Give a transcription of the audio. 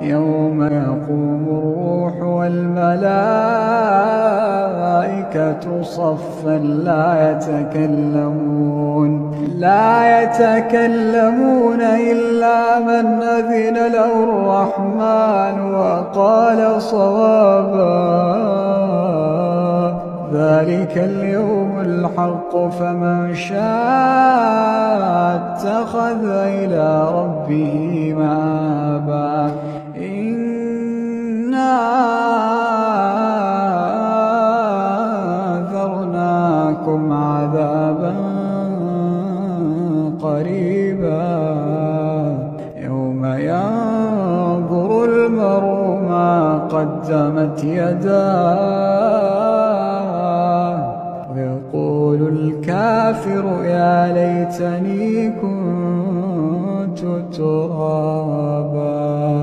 يوم يقوم الروح والملائكة صفا لا يتكلمون إلا من أذن له الرحمن وقال صوابا. ذلك اليوم الحق، فمن شاء اتخذ إلى ربه مآبا. إنا أنذرناكم عذابا قريبا، يوم ينظر المرء ما قدمت يداه ويقول الكافر يا ليتني كنت ترابا.